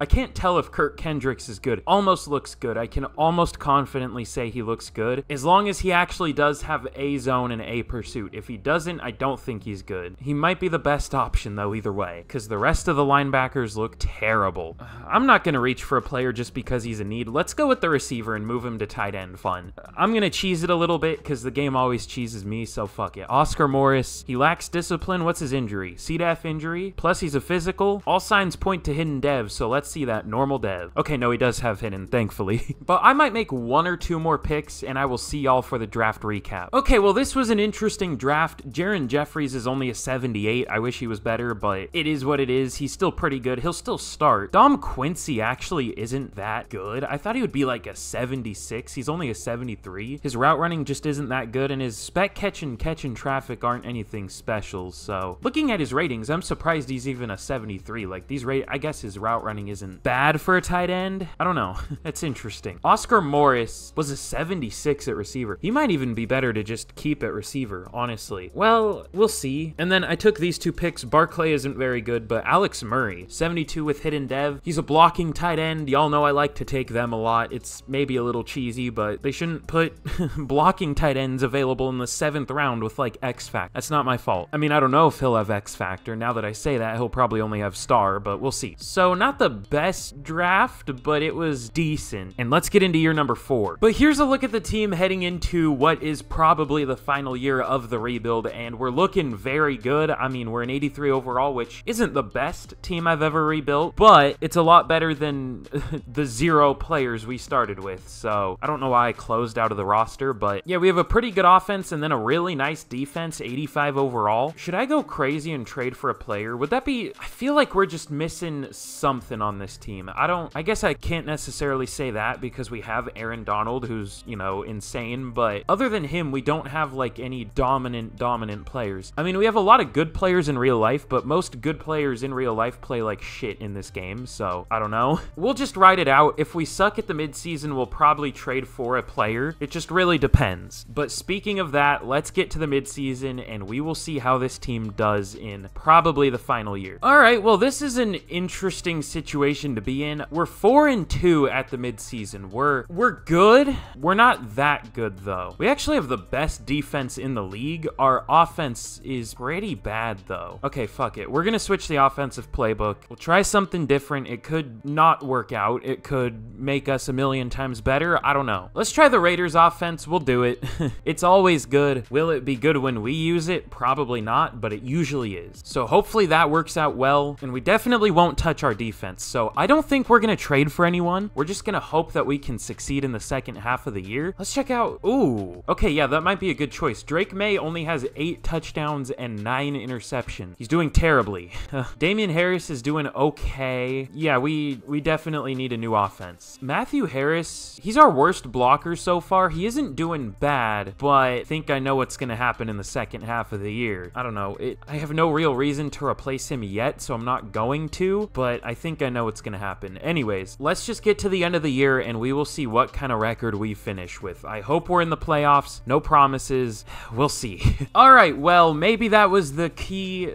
I can't tell if Kirk Kendricks is good. Almost looks good. I can almost confidently say he looks good, as long as he actually does have A zone and A pursuit. If he doesn't, I don't think he's good. He might be the best option, though, either way, because the rest of the linebackers look terrible. I'm not going to reach for a player just because he's a need. Let's go with the receiver and move him to tight end. Fun. I'm going to cheese it a little bit, because the game always cheeses me, so fuck it. Oscar Morris, he lacks discipline. What's his injury? CDAF injury? Plus, he's a physical. All signs point to hidden dev, so let's see that normal dev. Okay, no, he does have hidden, thankfully. But I might make one or two more picks, and I will see y'all for the draft recap. Okay, well, this was an interesting draft. Jaren Jeffries is only a 78. I wish he was better, but it is what it is. He's still pretty good. He'll still start. Dom Quincy actually isn't that good. I thought he would be like a 76. He's only a 73. His route running just isn't that good, and his spec catch and catch in traffic aren't anything special. So looking at his ratings, I'm surprised he's even a 73. Like, these rate, I guess his route running isn't bad for a tight end. I don't know. That's interesting. Oscar Morris was a 76 at receiver. He might even be better to just keep at receiver, honestly. Well, we'll see. And then I took these two picks. Barclay isn't very good, but Alex Murray, 72 with hidden dev. He's a blocking tight end. Y'all know I like to take them a lot. It's maybe a little cheesy, but they shouldn't put blocking tight ends available in the 7th round with like X Factor. That's not my fault. I mean, I don't know if he'll have X Factor. Now that I say that, he'll probably only have star, but we'll see. So not the best draft, but it was decent. And let's get into year number 4. But here's a look at the team heading into what is probably the final year of the rebuild, and we're looking very good. I mean, we're an 83 overall, which isn't the best team I've ever rebuilt, but it's a lot better than the 0 players we started with. So I don't know why I closed out of the roster, but yeah, we have a pretty good offense and then a really nice defense, 85 overall. Should I go crazy and trade for a player? Would that be... I feel like we're just missing something on this team. I guess I can't necessarily say that because we have Aaron Donald, who's, you know, insane, but other than him, we don't have like any dominant players. I mean, we have a lot of good players in real life, but most good players in real life play like shit in this game, so I don't know. We'll just ride it out. If we suck at the midseason, we'll probably trade for a player. It just really depends. But speaking of that, let's get to the midseason and we will see how this team does in probably the final year. All right, well, this is an interesting situation to be in. We're 4-2 at the midseason. We're good. We're not that good, though. We actually have the best defense in the league. Our offense is pretty bad, though. Okay, fuck it. We're gonna switch the offensive playbook. We'll try something different. It could not work out. It could make us a million times better? I don't know. Let's try the Raiders offense. We'll do it. It's always good. Will it be good when we use it? Probably not, but it usually is. So hopefully that works out well, and we definitely won't touch our defense. So I don't think we're going to trade for anyone. We're just going to hope that we can succeed in the second half of the year. Let's check out... Ooh. Okay, yeah, that might be a good choice. Drake May only has 8 touchdowns and 9 interceptions. He's doing terribly. Damian Harris is doing okay. Yeah, we definitely need a new offense. Matthew Harris, he's our worst blocker so far. He isn't doing bad, but I think I know what's going to happen in the second half of the year. I don't know. I have no real reason to replace him yet, so I'm not going to, but I think I know what's going to happen. Anyways, let's just get to the end of the year and we will see what kind of record we finish with. I hope we're in the playoffs. No promises. We'll see. All right, well, maybe that was the key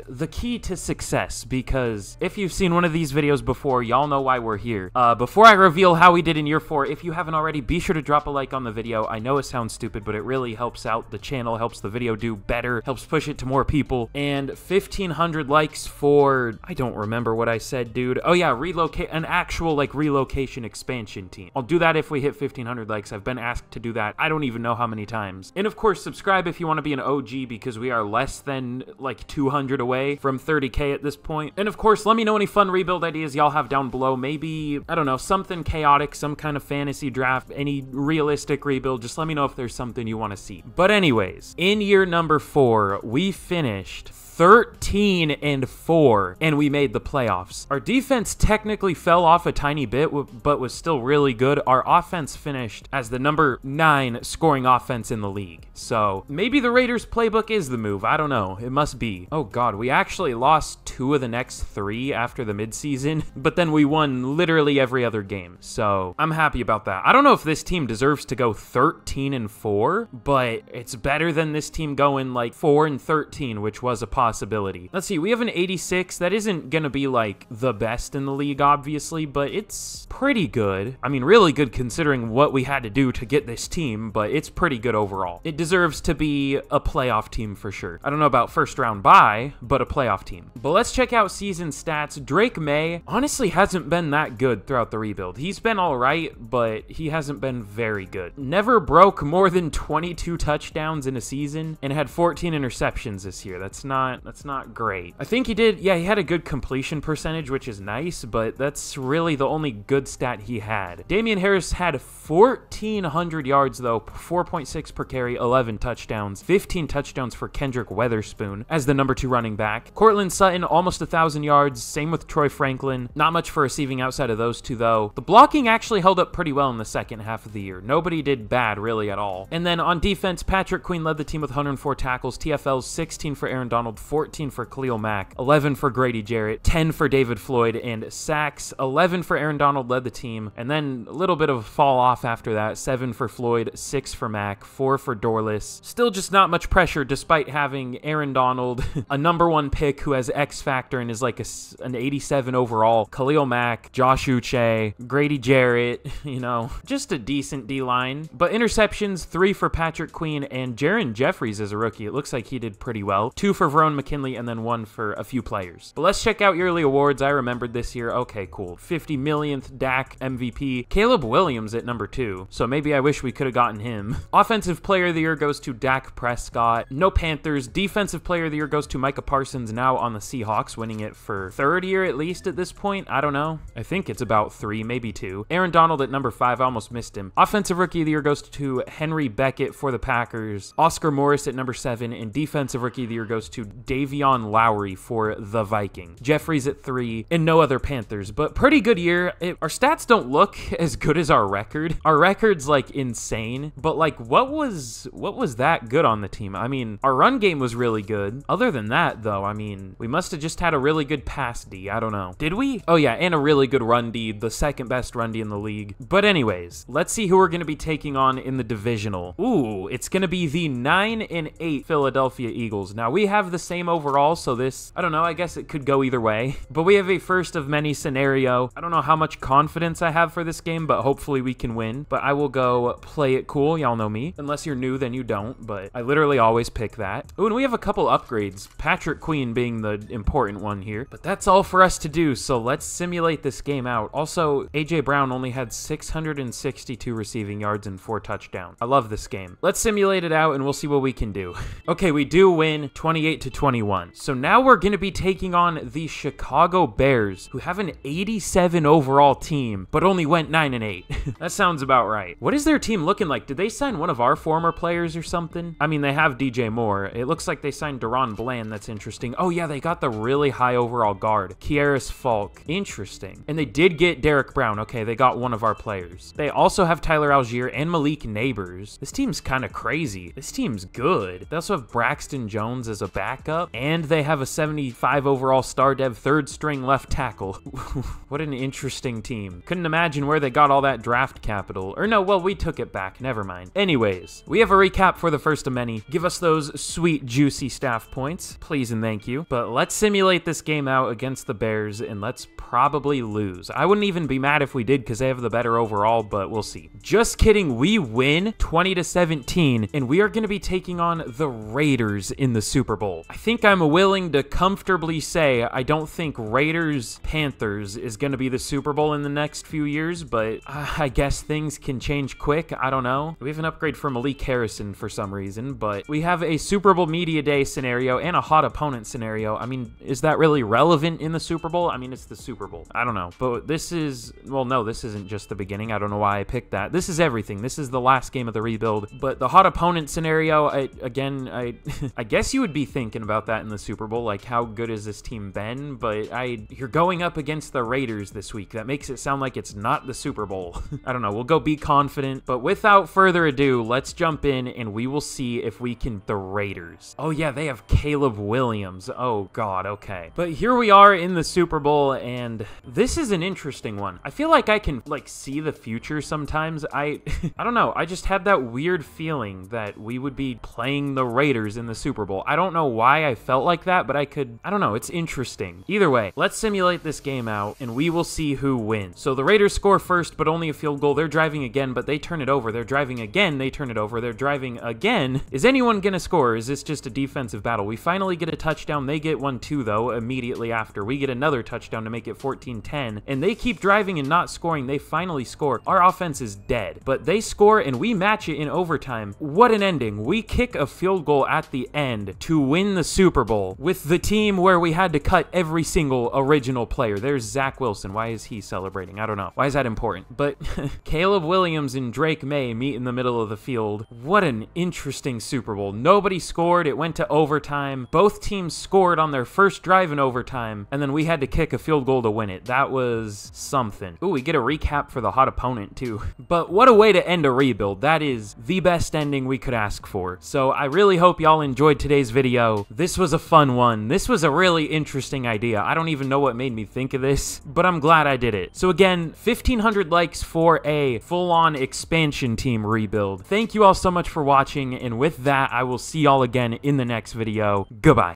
to success, because if you've seen one of these videos before, y'all know why we're here. Before I reveal how we did in year 4, if you haven't already, be sure to drop a like on the video. I know it sounds stupid, but it really helps out the channel, helps the video do better, helps push it to more people, and 1,500 likes for, I don't remember what I said, dude. Oh yeah, relocate, an actual like relocation expansion team. I'll do that if we hit 1,500 likes. I've been asked to do that I don't even know how many times. And of course, subscribe if you want to be an OG, because we are less than like 200 away from 30K at this point. And of course, let me know any fun rebuild ideas y'all have down below. Maybe, I don't know, something chaotic, some kind of fantasy draft, any realistic rebuild. Just let me know if there's something you want to see. But anyways, in year number 4, we finished 13-4, and we made the playoffs. Our defense technically fell off a tiny bit, but was still really good. Our offense finished as the number 9 scoring offense in the league. So maybe the Raiders playbook is the move. I don't know. It must be. Oh God, we actually lost 2 of the next 3 after the midseason, but then we won literally every other game. So I'm happy about that. I don't know if this team deserves to go 13-4, but it's better than this team going like 4-13, which was a possibility. Let's see, we have an 86. That isn't gonna be like the best in the league, obviously, but it's pretty good. I mean, really good considering what we had to do to get this team, but it's pretty good overall. It deserves to be a playoff team for sure. I don't know about first round bye, but a playoff team. But let's check out season stats. Drake May honestly hasn't been that good throughout the rebuild. He's been all right, but he hasn't been very good. Never broke more than 22 touchdowns in a season and had 14 interceptions this year. That's not great. I think he did, yeah, he had a good completion percentage, which is nice, but that's really the only good stat he had. Damian Harris had 1,400 yards though, 4.6 per carry, 11 touchdowns, 15 touchdowns for Kendrick Weatherspoon as the number 2 running back. Courtland Sutton, almost 1,000 yards, same with Troy Franklin. Not much for receiving outside of those 2 though. The blocking actually held up pretty well in the second half of the year. Nobody did bad really at all. And then on defense, Patrick Queen led the team with 104 tackles, TFLs, 16 for Aaron Donald, 14 for Khalil Mack, 11 for Grady Jarrett, 10 for David Floyd, and sacks. 11 for Aaron Donald led the team, and then a little bit of a fall off after that. 7 for Floyd, 6 for Mack, 4 for Dorlus. Still just not much pressure despite having Aaron Donald, a number 1 pick who has X Factor and is like an 87 overall, Khalil Mack, Josh Uche, Grady Jarrett, you know, just a decent D-line. But interceptions, 3 for Patrick Queen, and Jaren Jeffries as a rookie, it looks like he did pretty well. 2 for Verone McKinley, and then 1 for a few players. But let's check out yearly awards. I remembered this year. Okay, cool. 50 millionth Dak MVP. Caleb Williams at number 2, so maybe I wish we could have gotten him. Offensive player of the year goes to Dak Prescott. No Panthers. Defensive player of the year goes to Micah Parsons, now on the Seahawks, winning it for 3rd year at least at this point. I don't know. I think it's about 3, maybe 2. Aaron Donald at number 5. I almost missed him. Offensive rookie of the year goes to Henry Beckett for the Packers. Oscar Morris at number 7, and defensive rookie of the year goes to Davion Lowry for the Vikings. Jeffries at 3, and no other Panthers, but pretty good year. Our stats don't look as good as our record. Our record's like insane, but like what was that good on the team? I mean, our run game was really good. Other than that though, I mean, we must have just had a really good pass D. I don't know. Did we? Oh yeah, and a really good run D, the 2nd best run D in the league. But anyways, let's see who we're going to be taking on in the divisional. Ooh, it's going to be the 9-8 Philadelphia Eagles. Now, we have the same overall, so this, I don't know, I guess it could go either way. But we have a first of many scenario. I don't know how much confidence I have for this game, but hopefully we can win. But I will go play it cool. Y'all know me. Unless you're new, then you don't, but I literally always pick that. Ooh, and we have a couple upgrades, Patrick Queen being the important one here. But that's all for us to do, so let's simulate this game out. Also, AJ Brown Brown only had 662 receiving yards and 4 touchdowns. I love this game. Let's simulate it out and we'll see what we can do. Okay, we do win 28-21. So now we're going to be taking on the Chicago Bears, who have an 87 overall team, but only went 9-8. That sounds about right. What is their team looking like? Did they sign one of our former players or something? I mean, they have DJ Moore. It looks like they signed Deron Bland. That's interesting. Oh yeah, they got the really high overall guard, Kieras Falk. Interesting. And they did get Derek Brown. Okay, they got one of our players. They also have Tyler Algier and Malik Neighbors. This team's kind of crazy. This team's good. They also have Braxton Jones as a backup, and they have a 75 overall star dev third string left tackle. What an interesting team. Couldn't imagine where they got all that draft capital. Or no, well, we took it back. Never mind. Anyways, we have a recap for the first of many. Give us those sweet, juicy staff points, please and thank you. But let's simulate this game out against the Bears, and let's probably lose. I wouldn't even be mad if we did because they have the better overall, but we'll see. Just kidding. We win 20-17, and we are going to be taking on the Raiders in the Super Bowl. I think I'm willing to comfortably say I don't think Raiders-Panthers is going to be the Super Bowl in the next few years, but I guess things can change quick. I don't know. We have an upgrade for Malik Harrison for some reason, but we have a Super Bowl media day scenario and a hot opponent scenario. I mean, is that really relevant in the Super Bowl? I mean, it's the Super Bowl. I don't know. But this is, well, no, this isn't just the beginning. I don't know why I picked that. This is everything. This is the last game of the rebuild. But the hot opponent scenario, I I guess you would be thinking about that in the Super Bowl, like how good has this team been? But you're going up against the Raiders this week. That makes it sound like it's not the Super Bowl. I don't know. We'll go be confident. But without further ado, let's jump in and we will see if we can the Raiders. Oh yeah, they have Caleb Williams. Oh God, okay. But here we are in the Super Bowl, and this is an interesting one. I feel like I can like see the future sometimes. I don't know. I just had that weird feeling that we would be playing the Raiders in the Super Bowl. I don't know why I felt like that, but I don't know. It's interesting. Either way, let's simulate this game out and we will see who wins. So the Raiders score first, but only a field goal. They're driving again, but they turn it over. They're driving again. They turn it over. They're driving again. Is anyone gonna score? Is this just a defensive battle? We finally get a touchdown. They get one too, though, immediately after. We get another touchdown to make it 14-10, and they keep driving and not scoring. They finally score. Our offense is dead, but they score and we match it in overtime. What an ending. We kick a field goal at the end to win the Super Bowl with the team where we had to cut every single original player. There's Zach Wilson. Why is he celebrating? I don't know. Why is that important? But Caleb Williams and Drake May meet in the middle of the field. What an interesting Super Bowl. Nobody scored. It went to overtime. Both teams scored on their first drive in overtime, and then we had to kick a field goal to win it. That was something. Ooh, we get a recap for the hot opponent too. But what a way to end a rebuild. That is the best ending we could ask for. So I really hope y'all enjoyed today's video. This was a fun one. This was a really interesting idea. I don't even know what made me think of this, but I'm glad I did it. So again, 1,500 likes for a full-on expansion team rebuild. Thank you all so much for watching, and with that, I will see y'all again in the next video. Goodbye.